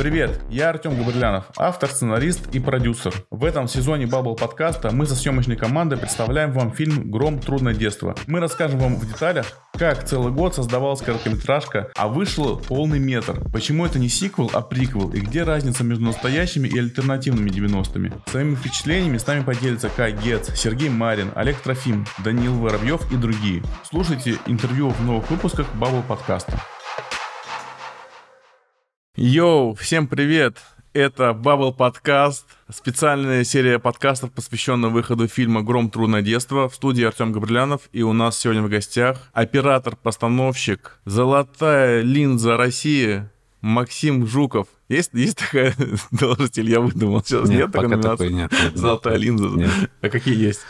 Привет, я Артем Габрелянов, автор, сценарист и продюсер. В этом сезоне Баббл Подкаста мы со съемочной командой представляем вам фильм «Гром: Трудное детство». Мы расскажем вам в деталях, как целый год создавалась короткометражка, а вышла полный метр. Почему это не сиквел, а приквел, и где разница между настоящими и альтернативными 90-ми. Своими впечатлениями с нами поделятся Кай Гец, Сергей Марин, Олег Трофим, Данил Воробьев и другие. Слушайте интервью в новых выпусках Bubble Podcast. Йоу, всем привет! Это Bubble Podcast, специальная серия подкастов, посвященная выходу фильма «Гром. Трудное детство». В студии Артем Габрелянов, и у нас сегодня в гостях оператор-постановщик «Золотая линза России» Максим Жуков. Есть такая должность, или я выдумал? Сейчас нет такой номинации? Нет. «Золотая линза». Нет. А какие есть?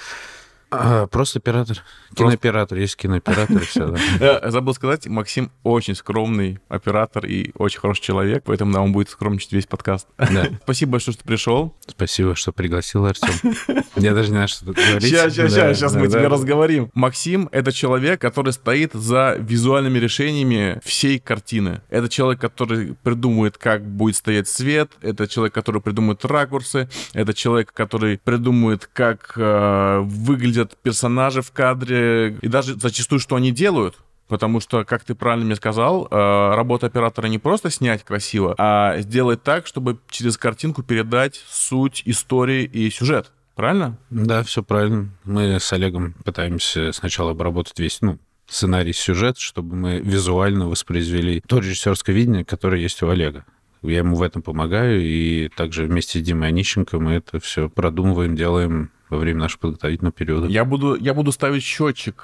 Просто оператор. Кинооператор. Есть кинооператор и все. Да. Забыл сказать, Максим очень скромный оператор и очень хороший человек, поэтому он будет скромничать весь подкаст. Да. Спасибо большое, что пришел. Спасибо, что пригласил, Артем. Я даже не знаю, что тут говорить. Сейчас мы тебя разговорим. Максим — это человек, который стоит за визуальными решениями всей картины. Это человек, который придумывает, как будет стоять свет. Это человек, который придумывает ракурсы. Это человек, который придумывает, как выглядит персонажи в кадре, и даже зачастую, что они делают. Потому что, как ты правильно мне сказал, работа оператора не просто снять красиво, а сделать так, чтобы через картинку передать суть, истории и сюжет. Правильно? Да, все правильно. Мы с Олегом пытаемся сначала обработать весь, сценарий, сюжет, чтобы мы визуально воспроизвели то режиссерское видение, которое есть у Олега. Я ему в этом помогаю, и также вместе с Димой Онищенко мы это все продумываем, делаем во время нашего подготовительного периода. Я буду ставить счетчик,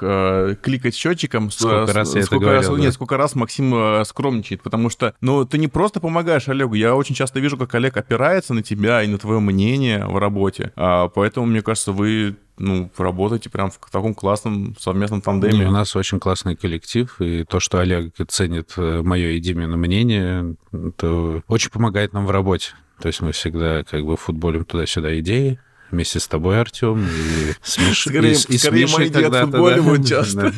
кликать счетчиком. Сколько раз Максим скромничает, потому что, ты не просто помогаешь Олегу, я очень часто вижу, как Олег опирается на тебя и на твое мнение в работе, поэтому, мне кажется, вы работаете прям в таком классном совместном тандеме. У нас очень классный коллектив, и то, что Олег ценит мое и Димино мнение, это очень помогает нам в работе. То есть мы всегда футболим туда-сюда идеи, вместе с тобой, Артем, и с Мишей тогда-то. Часто.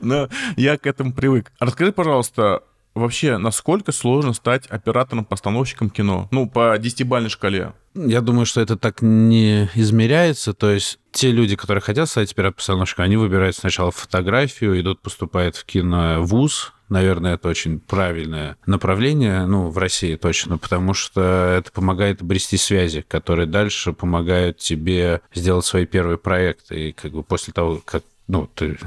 Но я к этому привык. Расскажи, пожалуйста, вообще, насколько сложно стать оператором-постановщиком кино? По 10-бальной шкале. Я думаю, что это так не измеряется. То есть те люди, которые хотят стать оператором-постановщиком, они выбирают сначала фотографию, поступают в киновуз. Наверное, это очень правильное направление, в России точно, потому что это помогает обрести связи, которые дальше помогают тебе сделать свои первые проекты. И после того, как ты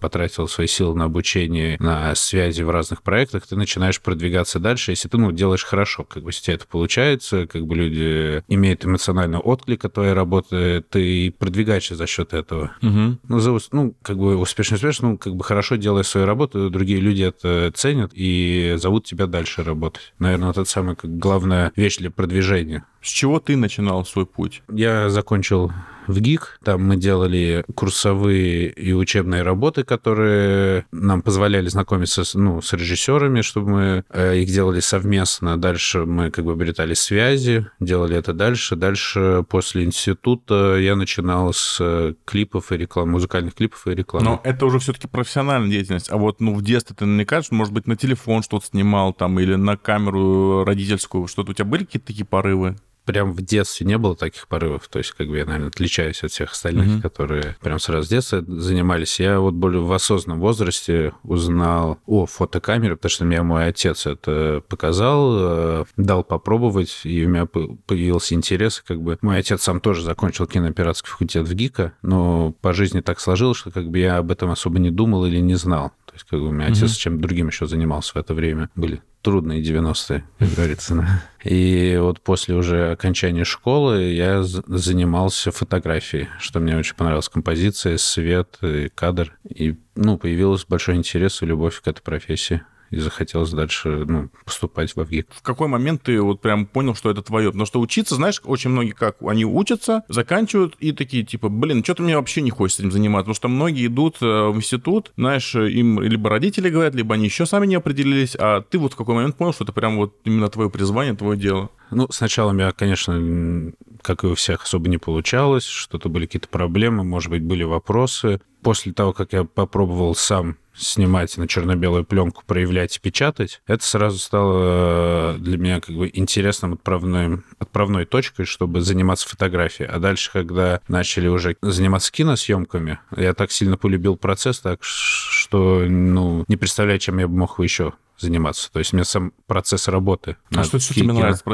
потратил свои силы на обучение, на связи в разных проектах, ты начинаешь продвигаться дальше, если ты, делаешь хорошо, если тебе это получается, люди имеют эмоциональный отклик от твоей работы, ты продвигаешься за счет этого. Угу. Успешно, хорошо делаешь свою работу, другие люди это ценят и зовут тебя дальше работать. Наверное, это самая главная вещь для продвижения. С чего ты начинал свой путь? Я закончил ВГИК. Там мы делали курсовые и учебные работы, которые нам позволяли знакомиться с режиссерами, чтобы мы их делали совместно. Дальше мы обретали связи, делали это дальше. Дальше после института я начинал с клипов и рекламы, музыкальных клипов и рекламы. Но это уже все-таки профессиональная деятельность. А в детстве ты наверняка, может быть, на телефон что-то снимал или на камеру родительскую. Что-то у тебя были какие-то такие порывы? Прям в детстве не было таких порывов. То есть, я, наверное, отличаюсь от всех остальных, которые прям сразу с детства занимались. Я более в осознанном возрасте узнал о фотокамере, потому что меня мой отец это показал, дал попробовать, и у меня появился интерес. Мой отец сам тоже закончил кинооператорский факультет ВГИКа, но по жизни так сложилось, что я об этом особо не думал или не знал. То есть, у меня отец чем-то другим еще занимался в это время. Были трудные 90-е, как говорится. И после уже окончания школы я занимался фотографией, что мне очень понравилась композиция, свет, и кадр. И, появился большой интерес и любовь к этой профессии. И захотелось дальше поступать во ВГИК. В какой момент ты прям понял, что это твое? Потому что учиться, знаешь, очень многие они учатся, заканчивают и такие, что-то мне вообще не хочется этим заниматься. Потому что многие идут в институт, знаешь, им либо родители говорят, либо они еще сами не определились, а ты в какой момент понял, что это прям именно твое призвание, твое дело? Сначала я, конечно, как и у всех, особо не получалось, что-то были какие-то проблемы, может быть, были вопросы. После того, как я попробовал сам снимать на черно-белую пленку, проявлять и печатать, это сразу стало для меня как бы интересным отправной точкой, чтобы заниматься фотографией. А дальше, когда начали уже заниматься киносъемками, я так сильно полюбил процесс, так что, ну, не представляю, чем я бы мог еще заниматься. То есть мне сам процесс работы. А что тебе нравится?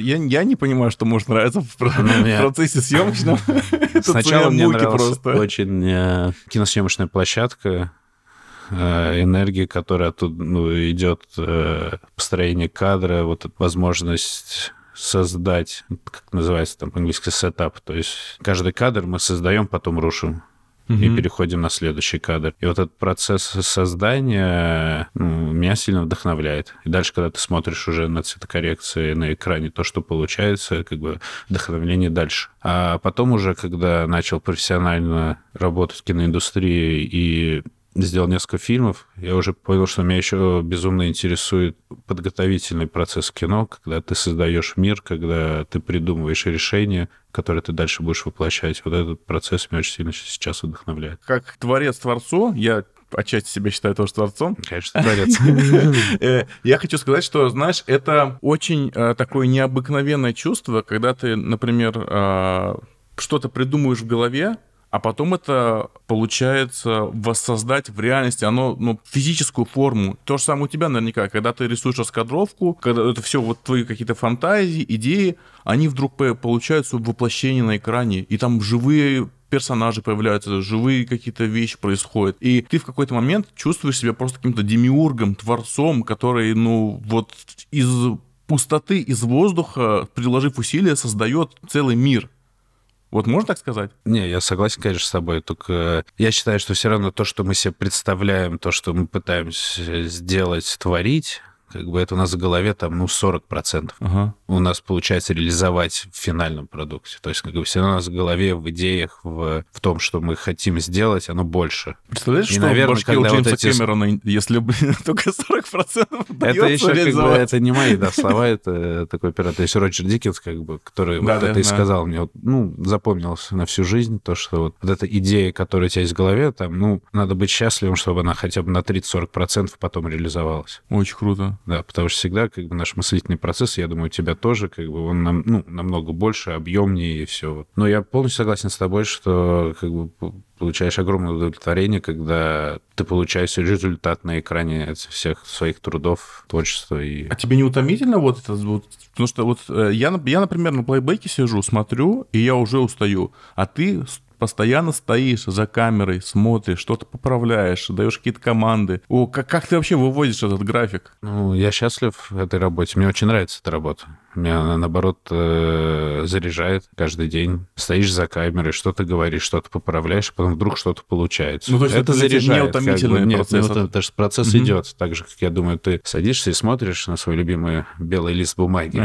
Я не понимаю, что может нравиться в процессе съемочном. Сначала мне нравилась очень киносъемочная площадка, энергия, которая оттуда идет, построение кадра, вот возможность создать, как называется там по-английски сетап. То есть каждый кадр мы создаем, потом рушим. И переходим на следующий кадр. И вот этот процесс создания, ну, меня сильно вдохновляет. И дальше, когда ты смотришь уже на цветокоррекции на экране, то, что получается, как бы вдохновление дальше. А потом уже, когда начал профессионально работать в киноиндустрии и сделал несколько фильмов, я уже понял, что меня еще безумно интересует подготовительный процесс кино, когда ты создаешь мир, когда ты придумываешь решения, которые ты дальше будешь воплощать. Вот этот процесс меня очень сильно сейчас вдохновляет. Как творец творцу, я отчасти себя считаю тоже творцом. Конечно, творец. Я хочу сказать, что, знаешь, это очень такое необыкновенное чувство, когда ты, например, что-то придумываешь в голове, а потом это получается воссоздать в реальности, оно, ну, физическую форму. То же самое у тебя наверняка, когда ты рисуешь раскадровку, когда это все вот твои какие-то фантазии, идеи, они вдруг получаются в воплощении на экране, и там живые персонажи появляются, живые какие-то вещи происходят. И ты в какой-то момент чувствуешь себя просто каким-то демиургом, творцом, который, ну, вот из пустоты, из воздуха, приложив усилия, создает целый мир. Вот можно так сказать? Не, я согласен, конечно, с тобой. Только я считаю, что все равно то, что мы себе представляем, то, что мы пытаемся сделать, творить, как бы это у нас в голове там, ну, 40%. Ага. У нас получается реализовать в финальном продукте. То есть, как бы, все равно у нас в голове, в идеях, в том, что мы хотим сделать, оно больше. Представляешь, и, что, наверное, в башке у Джеймса Кэмерона, если только 40% это еще реализовать? Как бы, это не мои, да, слова, это такой пират. То есть Роджер Диккенс, как бы, который, да, вот, да, это, да, и сказал мне, вот, ну, запомнился на всю жизнь, то, что вот эта идея, которая у тебя есть в голове, там, ну, надо быть счастливым, чтобы она хотя бы на 30-40% потом реализовалась. Очень круто. Да, потому что всегда, как бы, наш мыслительный процесс, я думаю, у тебя тоже, как бы, он намного больше, объемнее и все. Но я полностью согласен с тобой, что, как бы, получаешь огромное удовлетворение, когда ты получаешь результат на экране от всех своих трудов, творчества. И... А тебе не утомительно вот это? Вот, потому что вот я, например, на плейбеке сижу, смотрю, и я уже устаю. А ты постоянно стоишь за камерой, смотришь, что-то поправляешь, даешь какие-то команды. О, как ты вообще выводишь этот график? Ну, я счастлив в этой работе. Мне очень нравится эта работа. Меня она, наоборот, заряжает каждый день. Стоишь за камерой, что-то говоришь, что-то поправляешь, а потом вдруг что-то получается. Ну, то есть это заряжает. Это неутомительный процесс. Нет, потому что процесс идет. Так же, как, я думаю, ты садишься и смотришь на свой любимый белый лист бумаги.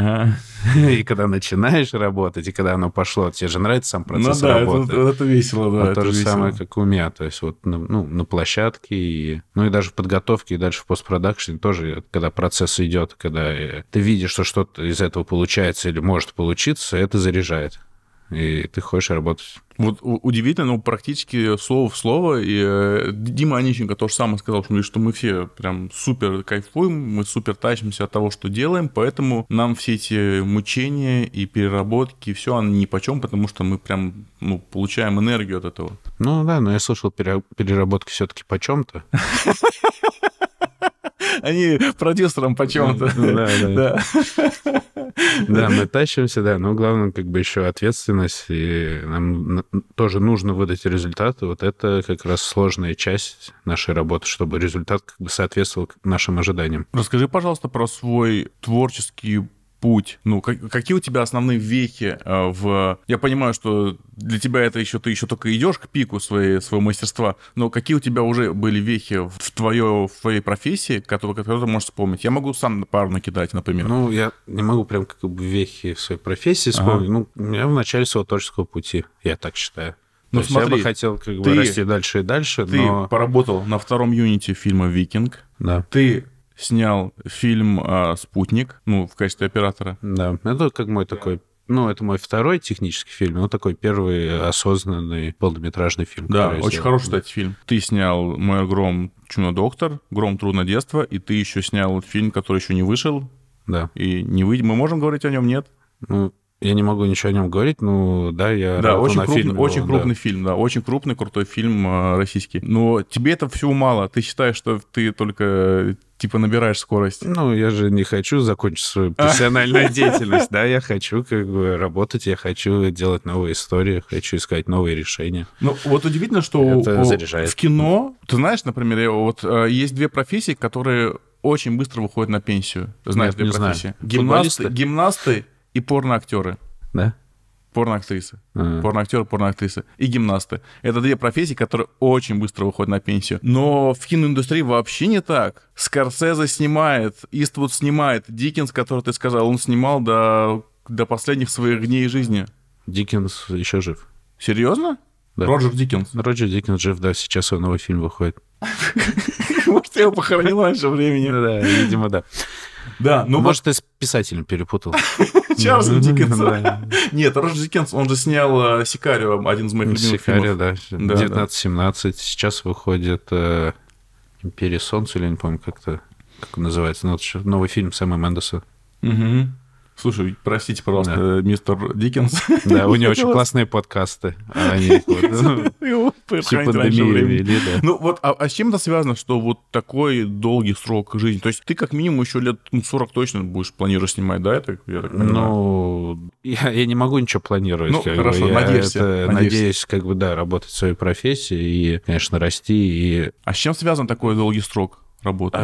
И когда начинаешь работать, и когда оно пошло, тебе же нравится сам процесс работы. Весело, да. Вот то же весело. Самое, как у меня. То есть вот на площадке, ну и даже в подготовке, и дальше в постпродакшне тоже, когда процесс идет, когда ты видишь, что что-то из этого получается или может получиться, это заряжает. И ты хочешь работать. Вот удивительно, но практически слово в слово. И Дима Онищенко тоже самое сказал, что мы все прям супер кайфуем, мы супер тащимся от того, что делаем, поэтому нам все эти мучения и переработки, все, оно нипочем, потому что мы прям, ну, получаем энергию от этого. Ну да, но я слышал, переработки все-таки почем-то. Они продюсером почем-то. Да. Да, мы тащимся, да, но главное, как бы, еще ответственность, и нам тоже нужно выдать результат, вот это как раз сложная часть нашей работы, чтобы результат, как бы, соответствовал нашим ожиданиям. Расскажи, пожалуйста, про свой творческий путь. Ну, какие у тебя основные вехи в... Я понимаю, что для тебя это еще... Ты еще только идешь к пику своего мастерства, но какие у тебя уже были вехи в твоей профессии, которые ты можешь вспомнить? Я могу сам пару накидать, например. Ну, я не могу прям как бы вехи в своей профессии вспомнить. Ага. Ну, я в начале своего творческого пути, я так считаю. Ну, смотри, я бы хотел, как бы, расти дальше и дальше, но... Ты поработал на втором юните фильма «Викинг». Да. Ты... снял фильм «Спутник», ну, в качестве оператора. Да, это как мой такой Ну, это мой второй технический фильм, но такой первый осознанный полнометражный фильм. Да, очень хороший, кстати, фильм. Ты снял «Мой гром, Чумной доктор», «Гром: Трудное детство», и ты еще снял фильм, который еще не вышел. Да. И не выйдет. Мы можем говорить о нем, нет? Ну, я не могу ничего о нем говорить, но да, я работал на фильме. Очень крупный фильм, да, очень крупный, крутой фильм российский. Но тебе этого всего мало. Ты считаешь, что ты только... типа набираешь скорость. Ну, я же не хочу закончить свою профессиональную деятельность, да, я хочу как бы работать, я хочу делать новые истории, хочу искать новые решения. Ну, вот удивительно, что в кино, ты знаешь, например, вот есть две профессии, которые очень быстро выходят на пенсию. Знаешь, две профессии. Гимнасты и порноактеры. Да. Порноактрисы. Порноактеры, порноактрисы. И гимнасты. Это две профессии, которые очень быстро выходят на пенсию. Но в киноиндустрии вообще не так. Скорсезе снимает, Иствуд снимает, Диккенс, который ты сказал, он снимал до последних своих дней жизни. Диккенс еще жив. Серьезно? Да. Роджер Диккенс. Роджер Диккенс жив, да, сейчас его новый фильм выходит. Может, я его похоронил раньше времени. Да, видимо, да. Да, ну может, ты с писателем перепутал. Чарльза Диккенса. Нет, Роджер Диккенс, он же снял «Сикарио», один из моих любимых фильмов. «Сикарио», да, 1917. Сейчас выходит «Империя солнца», или не помню, как называется. Новый фильм Сэма Мендеса. Слушай, простите, пожалуйста, мистер Диккенс. Да, у него очень классные подкасты. Они все пандемии вели, да. Ну вот, а с чем это связано, что вот такой долгий срок жизни? То есть ты как минимум еще лет 40 точно будешь планировать снимать, да? Ну, я не могу ничего планировать. Ну, хорошо, надеешься. Надеюсь, как бы, да, работать в своей профессии и, конечно, расти. А с чем связан такой долгий срок работы?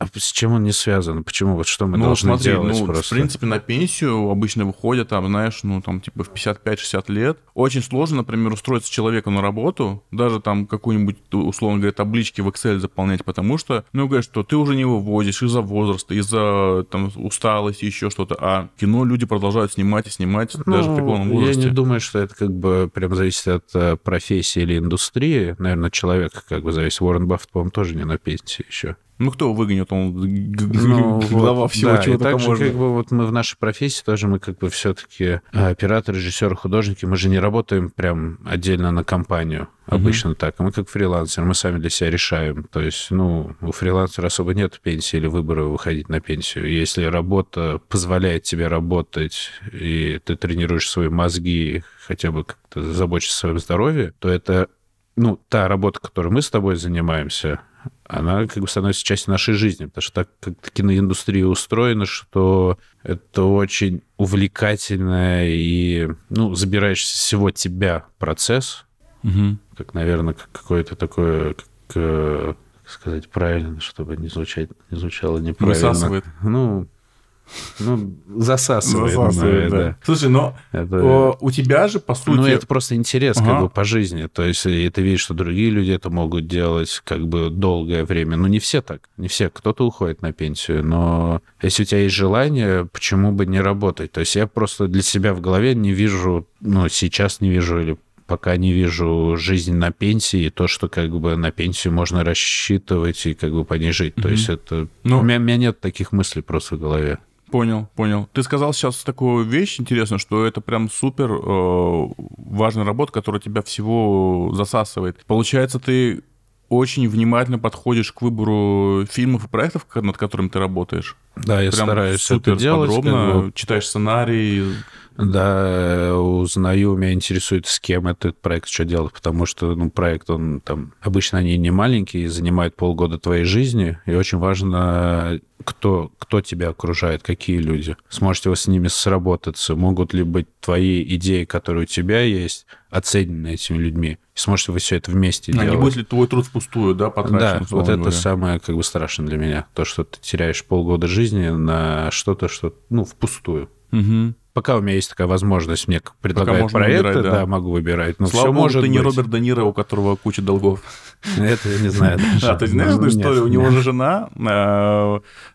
А с чем он не связан? Почему? Вот что мы должны делать просто? В принципе, на пенсию обычно выходят, там, знаешь, ну, там, типа, в 55-60 лет. Очень сложно, например, устроиться человеку на работу, даже там какую-нибудь, условно говоря, таблички в Excel заполнять, потому что, ну, говорят, что ты уже не вывозишь из-за возраста, из-за, там, усталости, еще что-то. А кино люди продолжают снимать и снимать, ну, даже в преклонном возрасте. Я не думаю, что это, как бы, прям зависит от профессии или индустрии. Наверное, от человека, как бы, зависит. Уоррен Баффет, по-моему, тоже не на пенсии еще. Ну, кто его выгонит? Он глава всего, да, чего только можно. Как бы, вот мы в нашей профессии тоже, мы как бы все-таки операторы, режиссеры, художники, мы же не работаем прям отдельно на компанию. Обычно так. А мы как фрилансеры, мы сами для себя решаем. То есть, ну, у фрилансера особо нет пенсии или выбора выходить на пенсию. Если работа позволяет тебе работать, и ты тренируешь свои мозги, хотя бы как-то заботишься о своем здоровье, то это, ну, та работа, которой мы с тобой занимаемся, она как бы становится частью нашей жизни, потому что так как-то киноиндустрия устроена, что это очень увлекательно и, ну, забираешься всего тебя процесс, как, наверное, как какое-то такое, как сказать правильно, чтобы не звучало неправильно. Высасывает. Ну, засасывает, да. Слушай, но это... у тебя же, по сути... Ну, это просто интерес как бы по жизни. То есть, и ты видишь, что другие люди это могут делать как бы долгое время. Ну, не все так. Не все. Кто-то уходит на пенсию. Но если у тебя есть желание, почему бы не работать? То есть я просто для себя в голове не вижу, ну, сейчас не вижу или пока не вижу жизнь на пенсии, и то, что как бы на пенсию можно рассчитывать и как бы по ней жить. То есть это... Ну... У меня нет таких мыслей просто в голове. Понял, понял. Ты сказал сейчас такую вещь интересную, что это прям супер важная работа, которая тебя всего засасывает. Получается, ты очень внимательно подходишь к выбору фильмов и проектов, над которыми ты работаешь. Да, я стараюсь супер это делать. Подробно как бы... читаешь сценарий. Да, узнаю, меня интересует, с кем этот проект что делать, потому что, ну, проект, он там... Обычно они не маленькие, занимают полгода твоей жизни, и очень важно, кто тебя окружает, какие люди. Сможете вы с ними сработаться? Могут ли быть твои идеи, которые у тебя есть, оценены этими людьми? И сможете вы все это вместе делать? Не будет ли твой труд впустую, да, потрачен? Да, вот это самое, как бы, страшное для меня. То, что ты теряешь полгода жизни на что-то, ну, впустую. Пока у меня есть такая возможность, мне предлагают проекты, выбирать, да, могу выбирать. Но слава богу, ты не Роберт Де Ниро, у которого куча долгов. Это я не знаю. А ты знаешь эту историю? У него же жена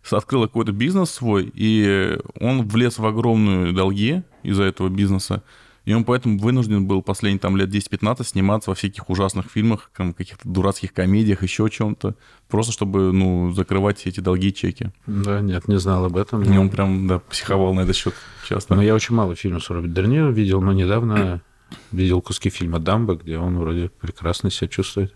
открыла какой-то бизнес свой, и он влез в огромные долги из-за этого бизнеса. И он поэтому вынужден был последние там лет 10-15 сниматься во всяких ужасных фильмах, каких-то дурацких комедиях, еще чем-то, просто чтобы, ну, закрывать эти долги и чеки. Да, нет, не знал об этом. И он прям, да, психовал на этот счет часто. Но я очень мало фильмов с Робертом Де Ниро видел, но недавно видел куски фильма «Дамбо», где он вроде прекрасно себя чувствует.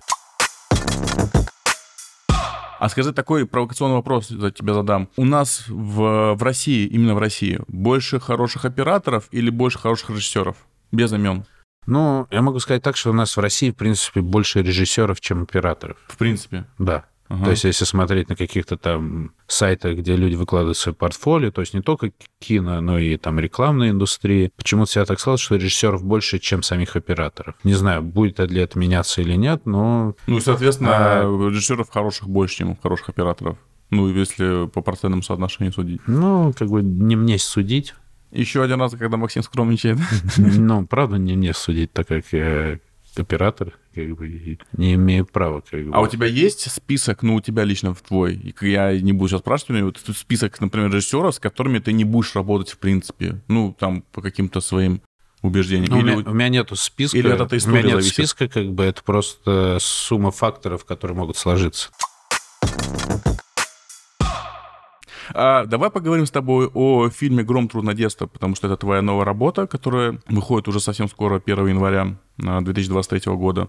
А скажи, такой провокационный вопрос за тебя задам. У нас в России, именно в России, больше хороших операторов или больше хороших режиссеров? Без имен. Ну, я могу сказать так, что у нас в России, в принципе, больше режиссеров, чем операторов. В принципе? Да. Ага. То есть, если смотреть на каких-то там сайтах, где люди выкладывают свои портфолио, то есть не только кино, но и там рекламной индустрии, почему-то всегда так сказал, что режиссеров больше, чем самих операторов. Не знаю, будет ли это меняться или нет, но... Ну, и, соответственно, режиссеров хороших больше, чем хороших операторов. Ну, если по процентному соотношению судить. Ну, как бы не мне судить. Еще один раз, когда Максим скромничает. Ну, правда, не мне судить, так как я... оператор, как бы, не имею права. Как бы. А у тебя есть список, ну, у тебя лично в твой, я не буду сейчас спрашивать, вот список, например, режиссеров, с которыми ты не будешь работать, в принципе, ну, там, по каким-то своим убеждениям? Ну, или... у меня нету списка. Или от истории у меня нет списка, как бы, это просто сумма факторов, которые могут сложиться. Давай поговорим с тобой о фильме «Гром: Трудное детство», потому что это твоя новая работа, которая выходит уже совсем скоро, 1 января 2023 года.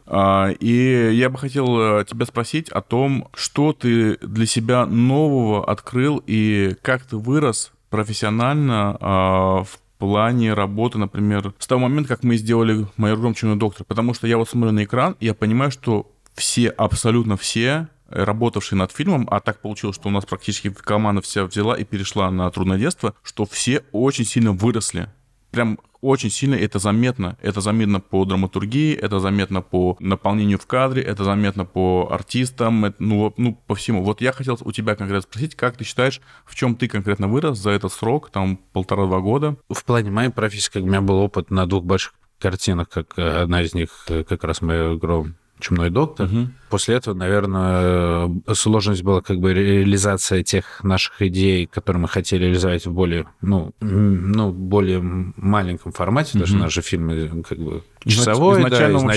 И я бы хотел тебя спросить о том, что ты для себя нового открыл и как ты вырос профессионально в плане работы, например, с того момента, как мы сделали «Гром: Чумной доктор». Потому что я вот смотрю на экран, и я понимаю, что все, абсолютно все, работавшие над фильмом, а так получилось, что у нас практически команда вся взяла и перешла на «Трудное детство», что все очень сильно выросли. Прям очень сильно это заметно. Это заметно по драматургии, это заметно по наполнению в кадре, это заметно по артистам, ну по всему. Вот я хотел у тебя конкретно спросить, как ты считаешь, в чем ты конкретно вырос за этот срок, там, 1,5-2 года? В плане моей профессии, как у меня был опыт на 2 больших картинах, как одна из них как раз моя «Гром: Чумной доктор». Угу. После этого, наверное, сложность была как бы реализация тех наших идей, которые мы хотели реализовать в более, более маленьком формате, потому что наши фильмы как бы часовой, изначально он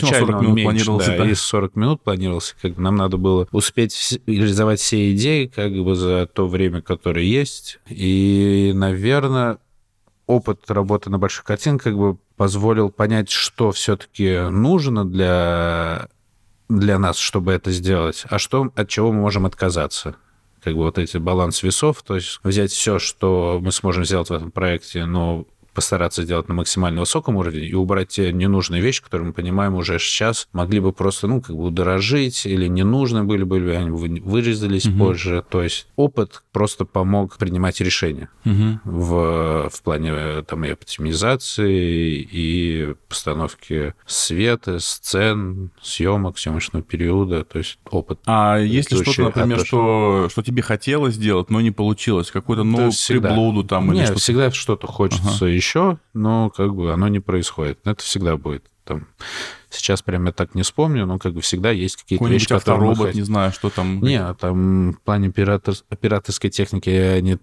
меньше, и 40 минут планировался. Как бы нам надо было успеть реализовать все идеи как бы за то время, которое есть. И, наверное, опыт работы на больших картинах как бы позволил понять, что все-таки нужно для нас, чтобы это сделать, а что, от чего мы можем отказаться. Как бы вот эти баланс весов, то есть взять все, что мы сможем сделать в этом проекте, но постараться сделать на максимально высоком уровне и убрать те ненужные вещи, которые мы понимаем уже сейчас, могли бы просто, ну, как бы удорожить или не нужны были бы, они вырезались позже. То есть опыт просто помог принимать решения в плане там и оптимизации, и постановки света, сцен, съемок, съемочного периода, то есть опыт. А если что-то, например, что тебе хотелось сделать, но не получилось, какую-то новую приблуду там или что-то? Нет, всегда что-то хочется еще, но как бы оно не происходит. Это всегда будет. Там, сейчас прям я так не вспомню, но как бы всегда есть какие-то вещи, которые... Какой-нибудь авторобот, не знаю, что там... Не, там в плане операторской техники я не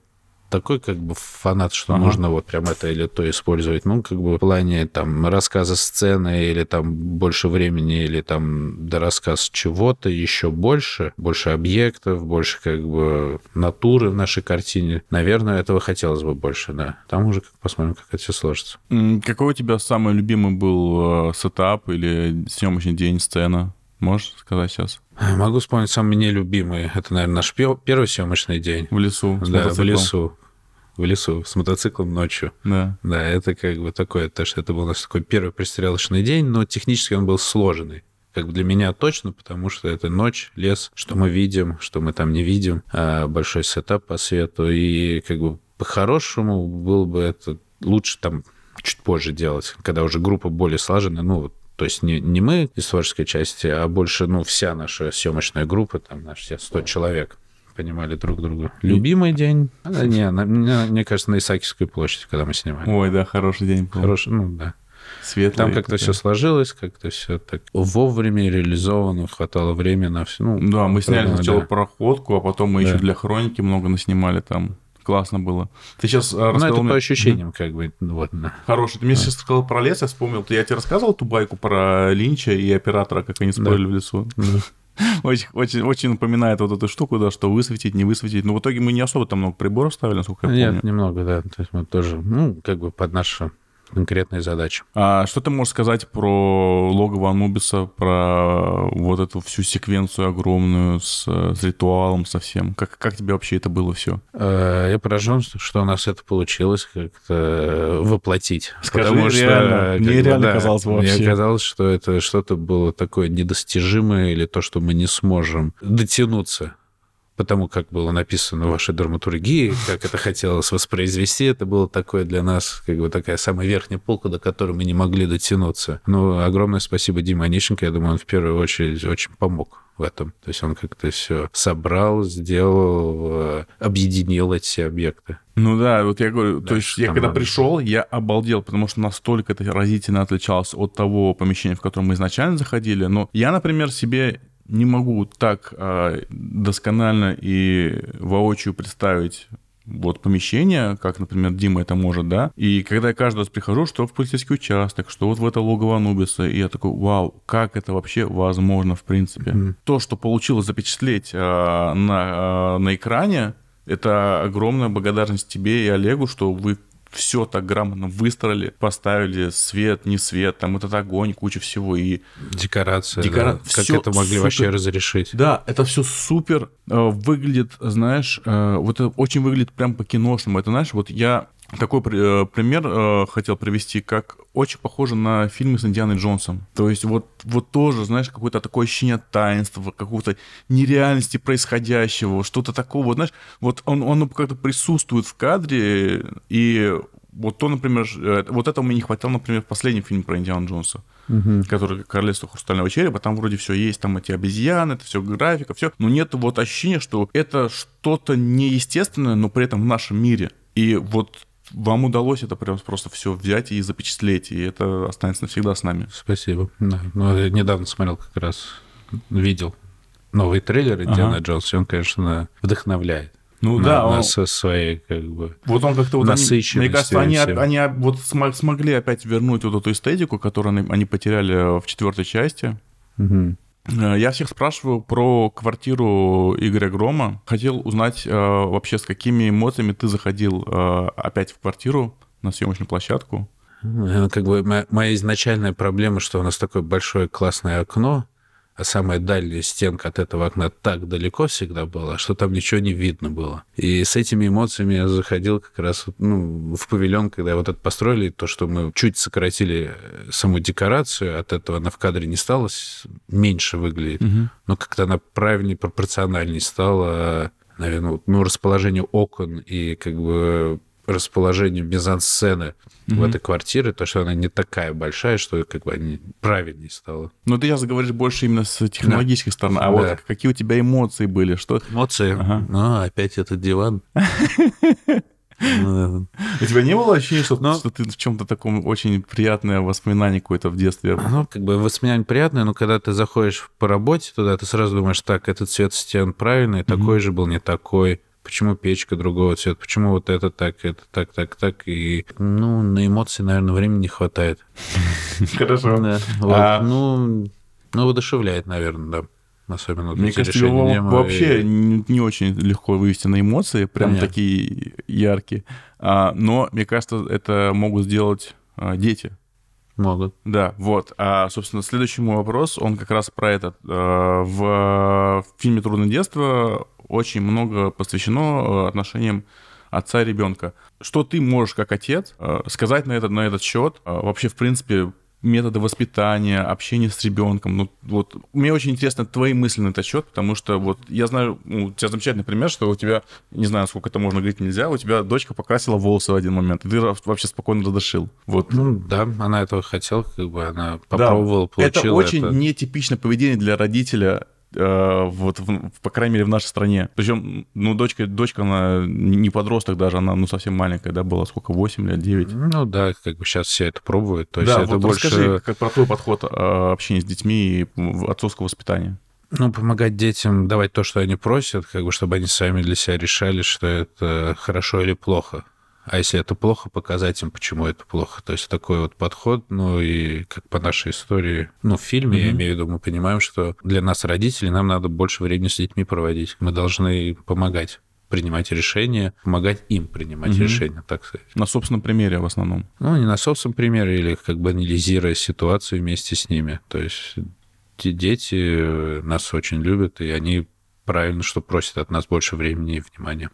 такой как бы фанат, что нужно вот прям это или то использовать. Ну, как бы в плане там рассказа сцены или там больше времени, или там дорассказ чего-то еще больше объектов, больше как бы натуры в нашей картине. Наверное, этого хотелось бы больше, да. Там уже посмотрим, как это все сложится. Какой у тебя самый любимый был сетап или съемочный день, сцена? Можешь сказать сейчас? Могу вспомнить самый нелюбимый. Это, наверное, наш первый съемочный день. В лесу. Да, в лесу с мотоциклом ночью. Да. Да, это как бы такое, то, что это был наш такой первый пристрелочный день, но технически он был сложный. Как бы для меня точно, потому что это ночь, лес, что мы видим, что мы там не видим, большой сетап по свету. И как бы по-хорошему было бы это лучше там чуть позже делать, когда уже группа более слажена, ну, то есть не мы из творческой части, а больше, ну, вся наша съемочная группа, там, наши 100 человек, понимали друг друга. Любимый день? Да, не, мне кажется, на Исаакиевской площади, когда мы снимали. Ой, да, хороший день был. Хороший, ну, да. Светлый. Там как-то все сложилось, как-то все так вовремя реализовано, хватало времени на все. Ну, да, мы сняли сначала проходку, а потом мы еще для хроники много наснимали там. классно было. Ты сейчас рассказал это мне... по ощущениям, как бы. Вот. Хороший. Ты мне сейчас сказал про лес, я вспомнил. Я тебе рассказывал ту байку про Линча и оператора, как они спорили в лесу? Очень напоминает вот эту штуку, да, что высветить, не высветить. Но в итоге мы не особо там много приборов ставили, насколько я помню. Нет, немного, да. То есть мы тоже, ну, как бы под наши конкретные задачи. А что ты можешь сказать про логово Анубиса, про вот эту всю секвенцию огромную с ритуалом совсем? Как тебе вообще это было все? Я поражен, что у нас это получилось как-то воплотить. Скажи, потому что нереально казалось вообще. Мне казалось, что это что-то было такое недостижимое или то, что мы не сможем дотянуться. Потому как было написано в вашей драматургии, как это хотелось воспроизвести, это было такое для нас, как бы такая самая верхняя полка, до которой мы не могли дотянуться. Ну, огромное спасибо Диме Онищенко, я думаю, он в первую очередь очень помог в этом. То есть он как-то все собрал, сделал, объединил эти объекты. Ну да, вот я говорю, да, то есть я когда пришел, я обалдел, потому что настолько это разительно отличалось от того помещения, в котором мы изначально заходили. Но я, например, себе... не могу так досконально и воочию представить вот помещение, как, например, Дима это может, да. И когда я каждый раз прихожу, что в полицейский участок, что вот в это логово Анубиса, и я такой, вау, как это вообще возможно в принципе. То, что получилось запечатлеть на экране, это огромная благодарность тебе и Олегу, что вы все так грамотно выстроили, поставили свет, не свет, там этот огонь, куча всего и... Декорация, да. Как это могли супер... вообще разрешить. Да, это все супер выглядит, знаешь, вот это очень выглядит прям по-киношному. Это, знаешь, вот я такой пример хотел привести, как очень похоже на фильмы с Индианой Джонсом. То есть вот тоже, знаешь, какое-то такое ощущение таинства, какого-то нереальности происходящего, что-то такого, знаешь, вот он как-то присутствует в кадре, и вот то, например, вот этого мне не хватало, например, в последнем фильме про Индиану Джонса, который «Королевство Хрустального черепа», там вроде все есть, там эти обезьяны, это все графика, все, но нет вот ощущения, что это что-то неестественное, но при этом в нашем мире. И вот вам удалось это прям просто все взять и запечатлеть, и это останется навсегда с нами. Спасибо. Да. Ну, я недавно смотрел как раз, видел новый трейлер «Индиана Джонс», и он, конечно, вдохновляет. Ну да, он... со своей как бы вот он как-то вот насыщенностью. Мне кажется, они вот смогли опять вернуть вот эту эстетику, которую они потеряли в четвертой части. Я всех спрашиваю про квартиру Игоря Грома. Хотел узнать вообще, с какими эмоциями ты заходил опять в квартиру, на съемочную площадку. Как бы моя изначальная проблема, что у нас такое большое классное окно, а самая дальняя стенка от этого окна так далеко всегда была, что там ничего не видно было. И с этими эмоциями я заходил как раз в павильон, когда вот это построили, то, что мы чуть сократили саму декорацию, от этого она в кадре не стала, меньше выглядит, но как-то она правильнее, пропорциональнее стала, наверное, ну, расположение окон и как бы... расположению мизансцены в этой квартире, то, что она не такая большая, что как бы правильнее стало. Ну, ты сейчас говоришь больше именно с технологической стороны, а вот какие у тебя эмоции были? Что... Эмоции? Ну, опять этот диван. У тебя не было ощущения, что ты в чем-то таком очень приятное воспоминание какое-то в детстве? Ну, как бы воспоминание приятное, но когда ты заходишь по работе туда, ты сразу думаешь, так, этот цвет стен правильный, такой же был, не такой. Почему печка другого цвета? Почему вот это так? И, ну, на эмоции, наверное, времени не хватает. Хорошо. Ну, воодушевляет, наверное, да. Особенно мне кажется, его вообще не очень легко вывести на эмоции, прям такие яркие. Но, мне кажется, это могут сделать дети. Могут. Да, вот. А, собственно, следующий мой вопрос, он как раз про этот. В фильме «Трудное детство» очень много посвящено отношениям отца и ребенка. Что ты можешь, как отец, сказать на этот счет? Вообще, в принципе, методы воспитания, общения с ребенком. Ну, вот, мне очень интересно твои мысли на этот счет, потому что вот я знаю, у тебя замечательный пример, что у тебя, не знаю, сколько это можно говорить, нельзя, у тебя дочка покрасила волосы в один момент, и ты вообще спокойно разрешил. Вот. Ну да, она этого хотела, как бы она попробовала, получила. Это очень нетипичное поведение для родителя, вот, по крайней мере, в нашей стране. Причем, ну, дочка, она не подросток даже, она, ну, совсем маленькая, да, была, сколько, 8 лет, 9? Ну, да, как бы сейчас все это пробуют. То есть да, это вот больше... Расскажи про твой подход общения с детьми и отцовского воспитания. Ну, помогать детям, давать то, что они просят, как бы, чтобы они сами для себя решали, что это хорошо или плохо. А если это плохо, показать им, почему это плохо. То есть такой вот подход, ну и как по нашей истории, ну в фильме, я имею в виду, мы понимаем, что для нас, родителей, нам надо больше времени с детьми проводить. Мы должны помогать принимать решения, помогать им принимать решения, так сказать. На собственном примере в основном. Ну, не на собственном примере, или как бы анализируя ситуацию вместе с ними. То есть дети нас очень любят, и они правильно, что просят от нас больше времени и внимания.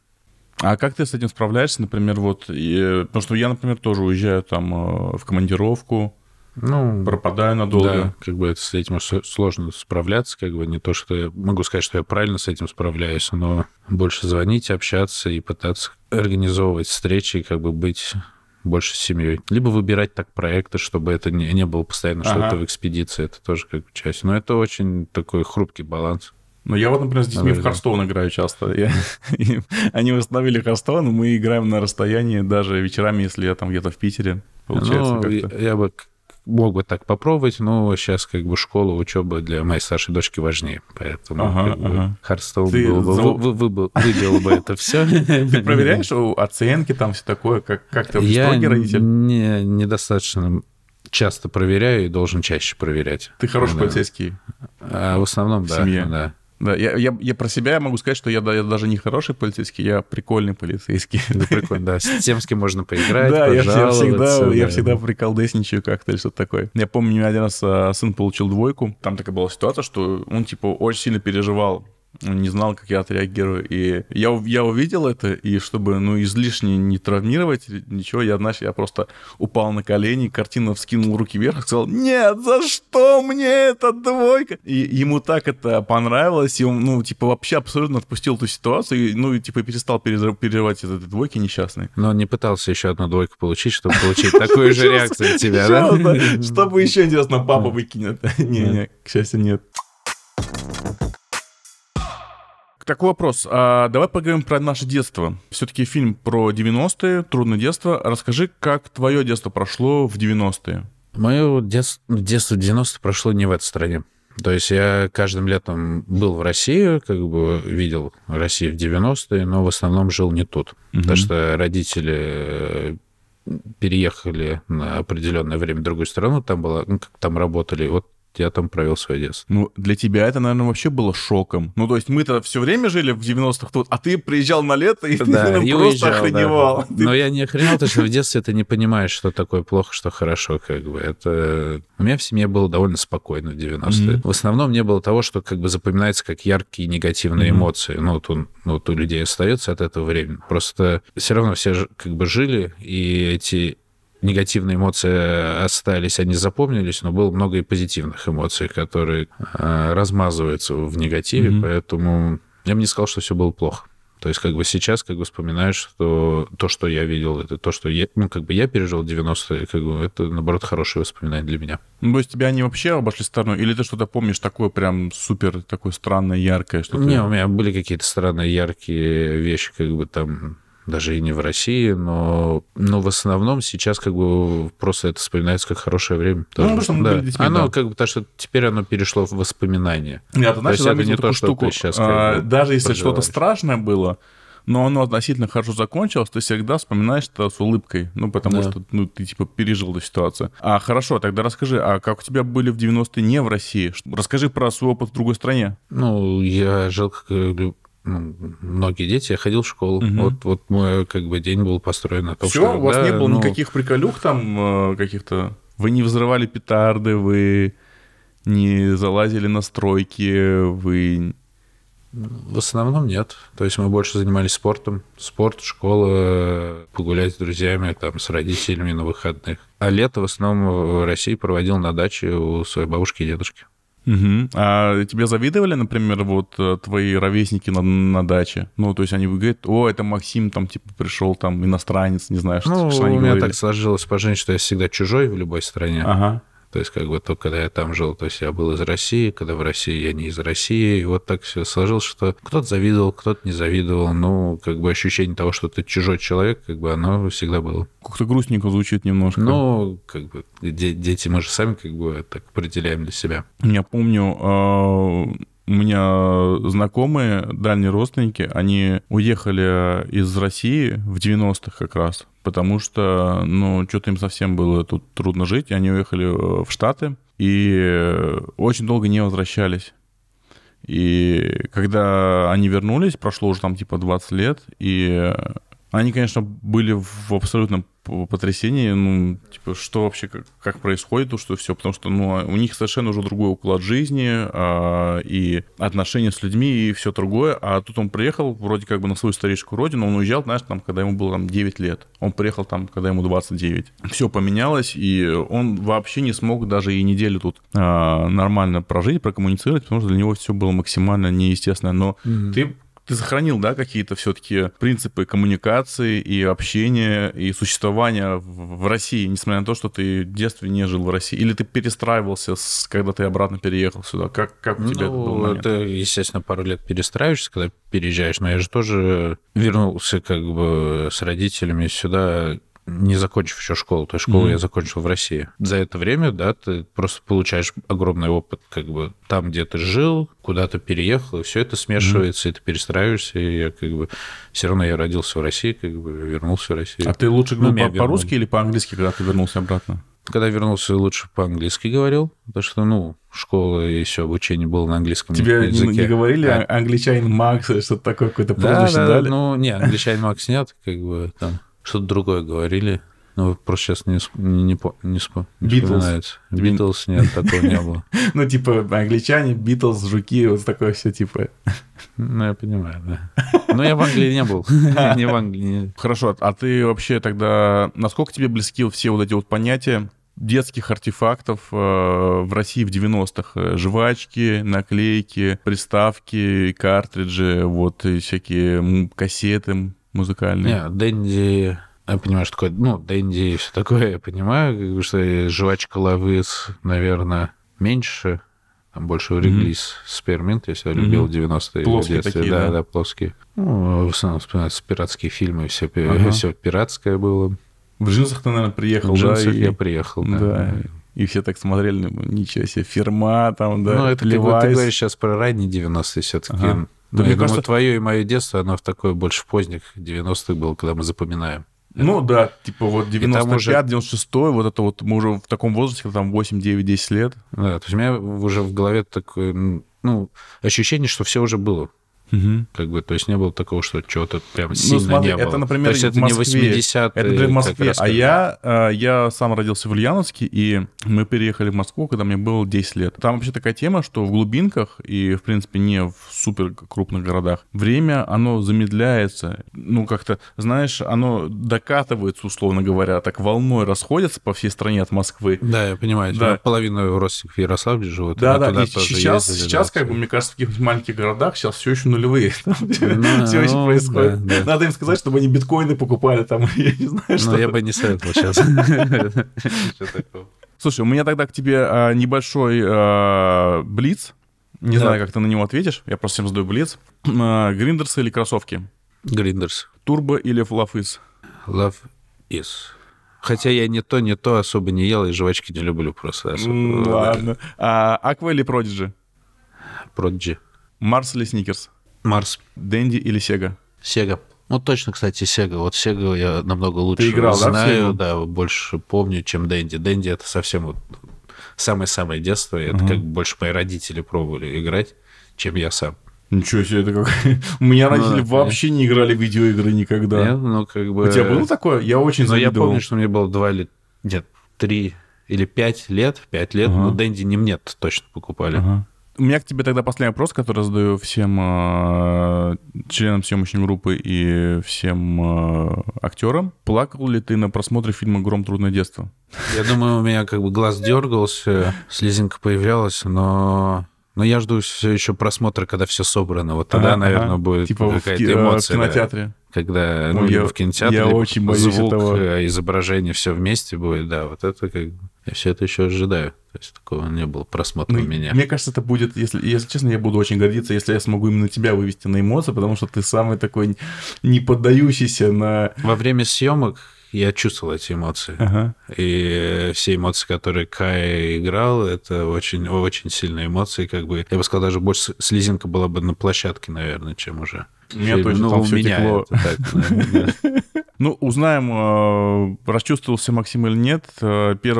А как ты с этим справляешься, например, вот, потому что я, например, тоже уезжаю там в командировку, ну, пропадаю надолго. Да, как бы с этим сложно справляться, как бы не то, что я могу сказать, что я правильно с этим справляюсь, но больше звонить, общаться и пытаться организовывать встречи, и как бы быть больше с семьей. Либо выбирать так проекты, чтобы это не было постоянно что-то в экспедиции, это тоже как бы часть. Но это очень такой хрупкий баланс. Ну, я вот, например, с детьми в Хартстоун играю часто. Они восстановили Хартстоун, мы играем на расстоянии даже вечерами, если я там где-то в Питере, получается. Ну, я бы мог бы так попробовать, но сейчас как бы школа, учеба для моей старшей дочки важнее, поэтому Хартстоун выбил бы это все. Ты проверяешь оценки, там все такое, как ты строгий родитель? Я недостаточно часто проверяю и должен чаще проверять. Ты хороший полицейский? В основном, да. Да, я про себя могу сказать, что я даже не хороший полицейский, я прикольный полицейский. Да, прикольно, да. С тем, с кем можно поиграть, пожаловаться. Я всегда приколдесничаю как-то или что-то такое. Я помню, у меня один раз сын получил двойку. Там такая была ситуация, что он, типа, очень сильно переживал. Он не знал, как я отреагирую. И я увидел это, и чтобы, ну, излишне не травмировать ничего, я просто упал на колени, картинно вскинул руки вверх и сказал: «Нет, за что мне эта двойка?» И ему так это понравилось, и он, ну, типа, вообще абсолютно отпустил эту ситуацию, и, ну, и, типа, перестал переживать из этой двойки несчастной. Но он не пытался еще одну двойку получить, чтобы получить такую же реакцию от тебя, да? Чтобы еще, интересно, папа выкинет. Не, к счастью, нет. Такой вопрос. Давай поговорим про наше детство. Все-таки фильм про 90-е, трудное детство. Расскажи, как твое детство прошло в 90-е? Мое детство в 90-е прошло не в этой стране. То есть я каждым летом был в России, как бы видел Россию в 90-е, но в основном жил не тут. Потому что родители переехали на определенное время в другую страну, там работали, вот я там провел свое детство. Ну, для тебя это, наверное, вообще было шоком. Ну, то есть мы-то все время жили в 90-х тут, а ты приезжал на лето, и ты просто охреневал. Но я не охреневал, потому что в детстве ты не понимаешь, что такое плохо, что хорошо, как бы. Это... У меня в семье было довольно спокойно в 90-е. В основном не было того, что как бы запоминается как яркие негативные эмоции. Ну, вот у людей остается от этого времени. Просто все равно все как бы жили, и эти... негативные эмоции остались, они запомнились, но было много и позитивных эмоций, которые размазываются в негативе, поэтому я бы не сказал, что все было плохо. То есть как бы сейчас как бы вспоминаешь, что то, что я видел, это то, что я, ну, как бы я пережил 90-е, как бы, это, наоборот, хорошие воспоминания для меня. Ну, то есть тебя они вообще обошли стороной? Или ты что-то помнишь такое прям супер, такое странное, яркое? Что-то... Не, у меня были какие-то странные, яркие вещи, как бы там... даже и не в России, но в основном сейчас как бы просто это вспоминается как хорошее время. Тоже. Ну, потому что мы были детьми, оно как бы, потому что теперь оно перешло в воспоминания. Да, ты знаешь, я не то, что штуку. Ты сейчас даже если что-то страшное было, но оно относительно хорошо закончилось, ты всегда вспоминаешь это с улыбкой, ну, потому что ну, ты, типа, пережил эту ситуацию. А хорошо, тогда расскажи, а как у тебя были в 90-е не в России? Расскажи про свой опыт в другой стране. Ну, я жил как... Ну, многие дети, я ходил в школу. Вот мой как бы день был построен на том, что... Все, у вас не было никаких приколюх там каких-то? Вы не взрывали петарды, вы не залазили на стройки, вы... В основном нет. То есть мы больше занимались спортом. Спорт, школа, погулять с друзьями, там, с родителями на выходных. А лето в основном в России проводил на даче у своей бабушки и дедушки. А тебе завидовали, например, вот твои ровесники на даче? Ну, то есть они говорят: о, это Максим там, типа, пришел там иностранец, не знаю, ну, что они говорили. Ну, у меня так сложилось по жизни, что я всегда чужой в любой стране. То есть как бы то, когда я там жил, то есть я был из России, когда в России я не из России. И вот так все сложилось, что кто-то завидовал, кто-то не завидовал. Ну, как бы ощущение того, что ты чужой человек, как бы оно всегда было. Как-то грустненько звучит немножко. Ну, как бы дети мы же сами как бы так определяем для себя. Я помню, У меня знакомые, дальние родственники, они уехали из России в 90-х как раз, потому что, ну, что-то им совсем было тут трудно жить, и они уехали в Штаты и очень долго не возвращались. И когда они вернулись, прошло уже там типа 20 лет, и они, конечно, были в абсолютном потрясении, ну, типа, что вообще, как происходит, то, что все, потому что, ну, у них совершенно уже другой уклад жизни, и отношения с людьми, и все другое, а тут он приехал вроде как бы на свою старейшую родину, он уезжал, знаешь, там, когда ему было там 9 лет, он приехал там, когда ему 29, все поменялось, и он вообще не смог даже и неделю тут нормально прожить, прокоммуницировать, потому что для него все было максимально неестественно, но ты сохранил, да, какие-то все-таки принципы коммуникации и общения, и существования в России, несмотря на то, что ты в детстве не жил в России? Или ты перестраивался, когда ты обратно переехал сюда? Как у тебя это было? Ты, естественно, пару лет перестраиваешься, когда переезжаешь, но я же тоже вернулся как бы с родителями сюда, не закончив еще школу. То есть школу я закончил в России. За это время, да, ты просто получаешь огромный опыт, как бы там, где ты жил, куда ты переехал, и все это смешивается, и ты перестраиваешься, и я как бы все равно я родился в России, как бы вернулся в Россию. А ты лучше по-русски или по-английски, когда ты вернулся обратно? Когда вернулся, лучше по-английски говорил, потому что, ну, школа и все обучение было на английском языке. Тебе не говорили англичанин Макс или что-то такое, какое-то прозвище дали? Ну, не, англичанин Макс нет, как бы там... Что-то другое говорили, но просто сейчас не вспоминается. Битлз, нет, такого не было. Ну, типа, англичане, Битлз, жуки, вот такое все типа. Ну, я понимаю, да. Но я в Англии не был. Не в Англии. Хорошо, а ты вообще тогда... Насколько тебе близки все вот эти вот понятия детских артефактов в России в 90-х? Жвачки, наклейки, приставки, картриджи, вот всякие кассеты... музыкальные. Не, Дэнди, я понимаю, что такое, ну, Дэнди и все такое, я понимаю, что жвачка Лавис, наверное, меньше, там больше Вриглис, Сперминт, я всегда любил 90-е в детстве. Такие, да, плоские. Ну, в основном вспоминаются пиратские фильмы, все пиратское было. В джинсах ты, наверное, приехал, да? В джинсах я приехал, да. И все так смотрели, ничего себе, Фирма там, да, ну, это Levi's. Как бы ты говоришь сейчас про ранние 90-е все-таки. Да, мне кажется, твое и мое детство, оно в такое больше поздних 90-х было, когда мы запоминаем. Ну да, типа вот 95-96, вот это вот мы уже в таком возрасте, когда там 8-9-10 лет. Да, то есть у меня уже в голове такое, ну, ощущение, что все уже было. Как бы, то есть не было такого, что чего-то прям сильно, ну, смотри, не было. Это, например, то есть это не 80-е. Это, например, в Москве. А я сам родился в Ульяновске, и мы переехали в Москву, когда мне было 10 лет. Там вообще такая тема, что в глубинках и, в принципе, не в супер крупных городах время, оно замедляется. Ну, как-то, знаешь, оно докатывается, условно говоря, так волной расходится по всей стране от Москвы. Да, я понимаю. Да. Половина родственников в Ярославле живут. Да. Сейчас, как бы, мне кажется, в таких маленьких городах сейчас все еще нулевые. Все еще происходит. Надо им сказать, чтобы они биткоины покупали там. Я не знаю, что... я бы не советовал сейчас. Слушай, у меня тогда к тебе небольшой блиц. Не знаю, как ты на него ответишь. Я просто всем задаю блиц. Гриндерсы или кроссовки? Гриндерс. Турбо или флафис? Лав-из. Хотя я не то особо не ел, и жвачки не люблю просто. Ладно. Аква или Продиджи? Продиджи. Марс или Сникерс? Марс. Дэнди или Сега? Сега. Ну, точно, кстати, Сега. Вот Сега я намного лучше играл, знаю, да, больше помню, чем Дэнди. Дэнди — это совсем вот самое-самое детство. Это как больше мои родители пробовали играть, чем я сам. Ничего себе, это как... У меня родители вообще не играли в видеоигры никогда. Нет, ну, как бы... У тебя было такое? Я очень завидовал. Но я помню, что мне было 3 или 5 лет, но Дэнди не мне точно покупали. У меня к тебе тогда последний вопрос, который задаю всем членам съемочной группы и всем актерам. Плакал ли ты на просмотре фильма «Гром: Трудное детство»? Я думаю, у меня как бы глаз дергался, слезинка появлялась, но я жду все еще просмотра, когда все собрано. Вот тогда, наверное, будет типа какая-то эмоция. В кинотеатре. Когда я в кинотеатре, я очень боюсь звук, этого. Изображение, все вместе будет, да, вот это как бы... Я все это еще ожидаю. То есть такого не было просмотра у меня. Мне кажется, это будет, если честно, я буду очень гордиться, если я смогу именно тебя вывести на эмоции, потому что ты самый такой неподдающийся на... Во время съемок я чувствовал эти эмоции. Ага. И все эмоции, которые Кай играл, это очень-очень сильные эмоции. Как бы, я бы сказал, даже больше слезинка была бы на площадке, наверное, чем уже. Ну, узнаем, расчувствовался Максим или нет, 1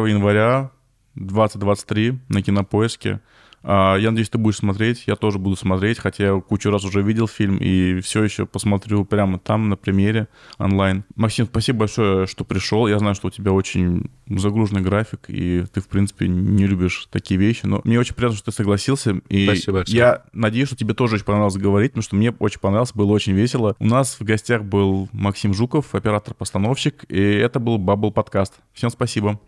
января 2023 на Кинопоиске. Я надеюсь, ты будешь смотреть, я тоже буду смотреть, хотя я кучу раз уже видел фильм и все еще посмотрю прямо там на премьере онлайн. Максим, спасибо большое, что пришел. Я знаю, что у тебя очень загруженный график, и ты, в принципе, не любишь такие вещи, но мне очень приятно, что ты согласился. И спасибо, Алексей. Я надеюсь, что тебе тоже очень понравилось говорить, потому что мне очень понравилось, было очень весело. У нас в гостях был Максим Жуков, оператор-постановщик, и это был Bubble Podcast. Всем спасибо.